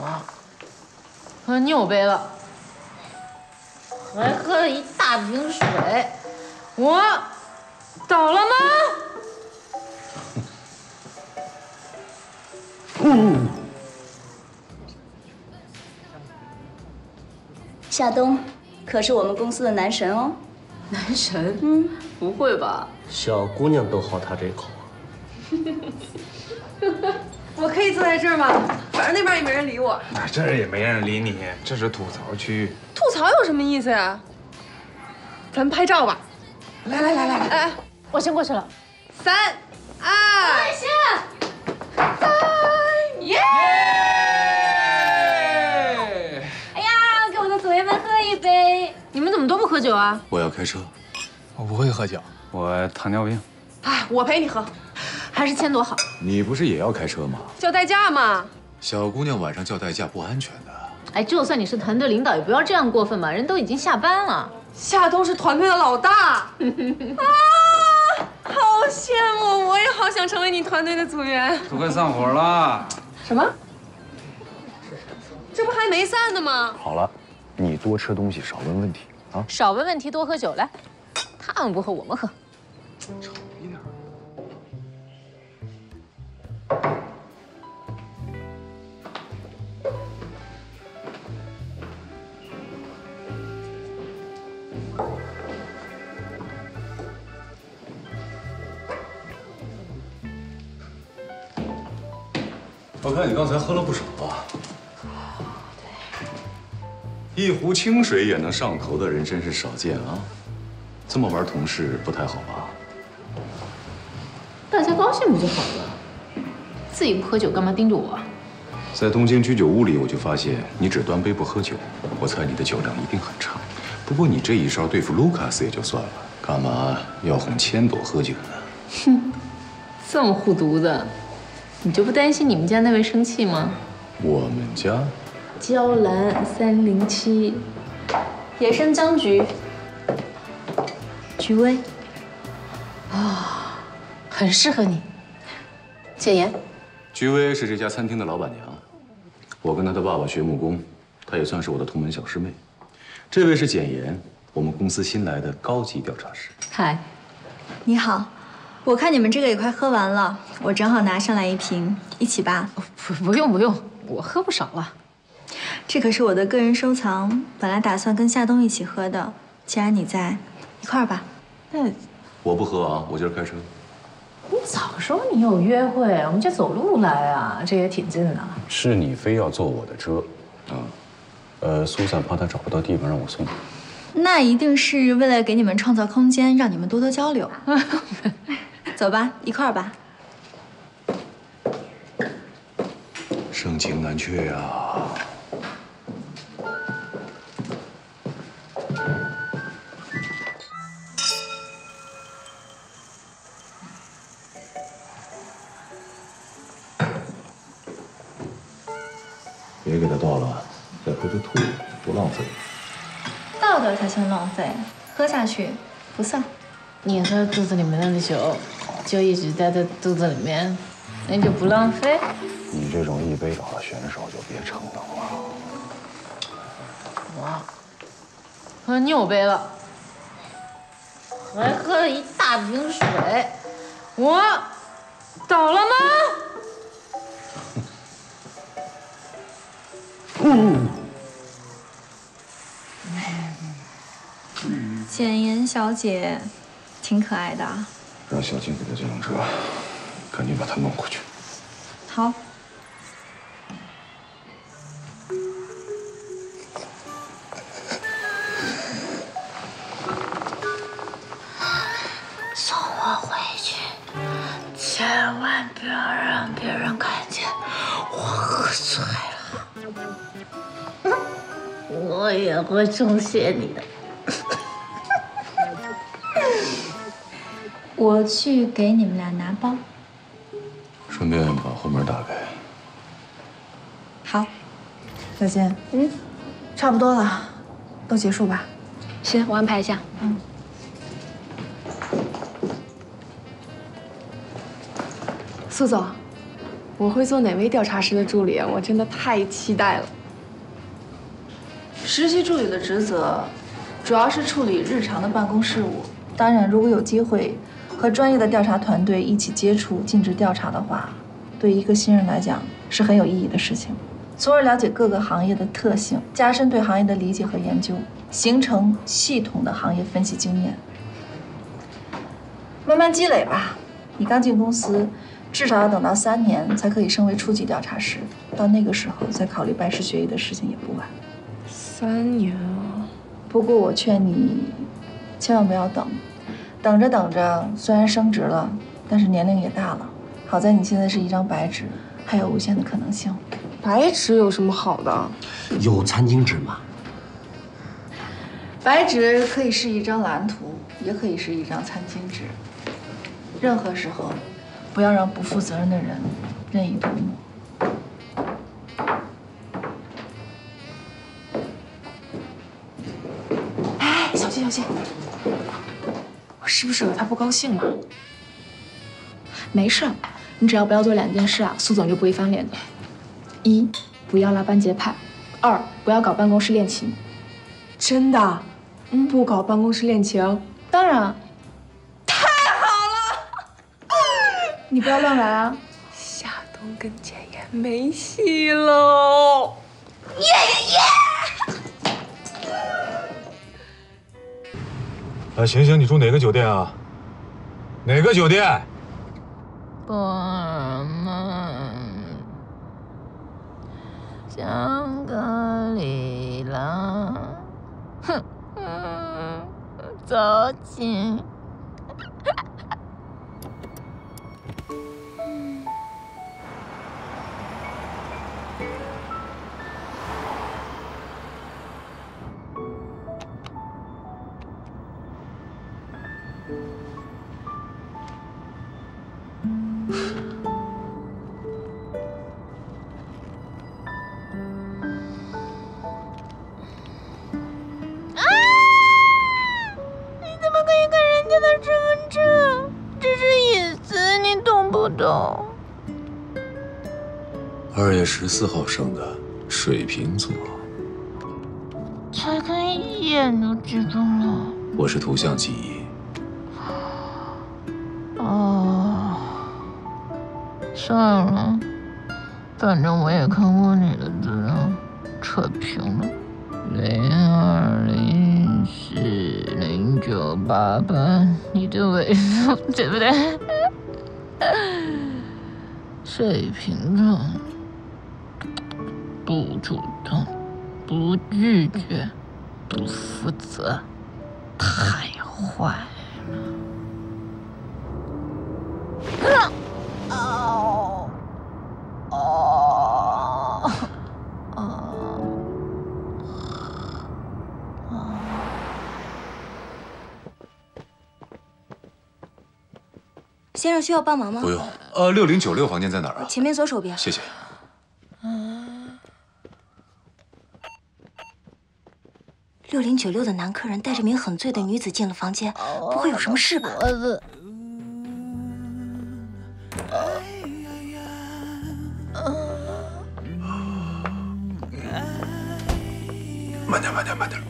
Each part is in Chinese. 了。喝六杯了，还喝了一大瓶水。我倒了吗？夏冬可是我们公司的男神哦。男神？嗯，不会吧？小姑娘都好他这口。 我可以坐在这儿吗？反正那边也没人理我。那这儿也没人理你，这是吐槽区。吐槽有什么意思呀？咱们拍照吧。来来来来来，哎，我先过去了。3、2，先。三，耶！哎呀，给我的组员们喝一杯！你们怎么都不喝酒啊？我要开车。我不会喝酒，我糖尿病。哎，我陪你喝。 还是千朵好。你不是也要开车吗？叫代驾嘛。小姑娘晚上叫代驾不安全的。哎，就算你是团队领导，也不要这样过分吧。人都已经下班了。夏冬是团队的老大。啊，好羡慕！我也好想成为你团队的组员。都快散伙了。什么？这不还没散呢吗？好了，你多吃东西，少问问题啊。少问问题，多喝酒。来，他们不喝，我们喝。 我看你刚才喝了不少啊，一壶清水也能上头的人真是少见啊，这么玩同事不太好吧？大家高兴不就好了？自己不喝酒干嘛盯着我？在东京居酒屋里，我就发现你只端杯不喝酒，我猜你的酒量一定很差。不过你这一勺对付卢卡斯也就算了，干嘛要哄千朵喝酒呢？哼，这么护犊子。 你就不担心你们家那位生气吗？我们家，娇兰307，野生僵局，菊薇，啊，很适合你。简言，菊薇是这家餐厅的老板娘，我跟她的爸爸学木工，她也算是我的同门小师妹。这位是简言，我们公司新来的高级调查师。嗨，你好。 我看你们这个也快喝完了，我正好拿上来一瓶，一起吧。不用，我喝不少了。这可是我的个人收藏，本来打算跟夏冬一起喝的，既然你在，一块儿吧。那我不喝啊，我今儿开车。你早说你有约会，我们就走路来啊，这也挺近的。是你非要坐我的车，啊，苏珊怕她找不到地方，让我送你。 那一定是为了给你们创造空间，让你们多多交流。走吧，一块儿吧。盛情难却啊！别给它倒了，再回头吐，多浪费。 倒掉才算浪费，喝下去不算。你喝肚子里面的酒，就一直待在肚子里面，那就不浪费。你这种一杯倒的选手就别逞能了。我喝6杯了，还喝了一大瓶水。我倒了吗？简言小姐，挺可爱的。让小静给她借辆车，赶紧把她弄回去。好。送我回去，千万不要让别人看见我喝醉了。我也会重谢你的。 我去给你们俩拿包，顺便把后门打开。好，再见。嗯，差不多了，都结束吧。行，我安排一下。嗯。苏总，我会做哪位调查师的助理？我真的太期待了。实习助理的职责主要是处理日常的办公事务，当然，如果有机会和专业的调查团队一起接触尽职调查的话，对一个新人来讲是很有意义的事情，从而了解各个行业的特性，加深对行业的理解和研究，形成系统的行业分析经验。慢慢积累吧，你刚进公司。 至少要等到3年才可以升为初级调查师，到那个时候再考虑拜师学艺的事情也不晚。3年啊！不过我劝你，千万不要等，等着等着，虽然升职了，但是年龄也大了。好在你现在是一张白纸，还有无限的可能性。白纸有什么好的？有餐巾纸吗？白纸可以是一张蓝图，也可以是一张餐巾纸，任何时候。 不要让不负责任的人任意涂抹。哎，小心小心！我是不是惹他不高兴了？没事，你只要不要做2件事啊，苏总就不会翻脸的。1，不要拉帮结派；2，不要搞办公室恋情。真的？嗯，不搞办公室恋情。当然。 你不要乱来啊！夏冬跟简言没戏喽！耶！哎，醒醒，你住哪个酒店啊？哪个酒店？我们香格里拉，走进。 2月14号生的水瓶座，才看一眼就知道了。我是图像记忆。哦，算了，反正我也看过你的资料，扯平了。020409888，你的尾数对不对？水瓶座。 不主动，不拒绝，不负责，太坏了！哦哦哦！先生需要帮忙吗？不用。6096房间在哪儿啊？前面左手边。谢谢。 6096的男客人带着名很醉的女子进了房间，不会有什么事吧？慢点，慢点，慢点。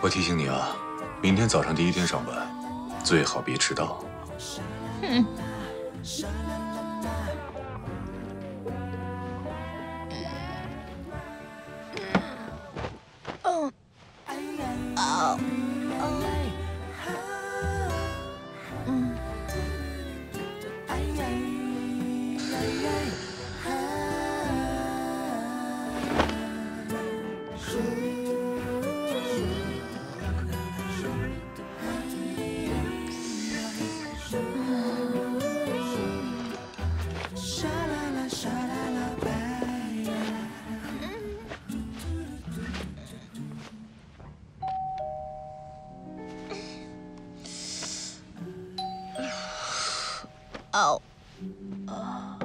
我提醒你啊，明天早上第1天上班，最好别迟到。嗯。哦，啊。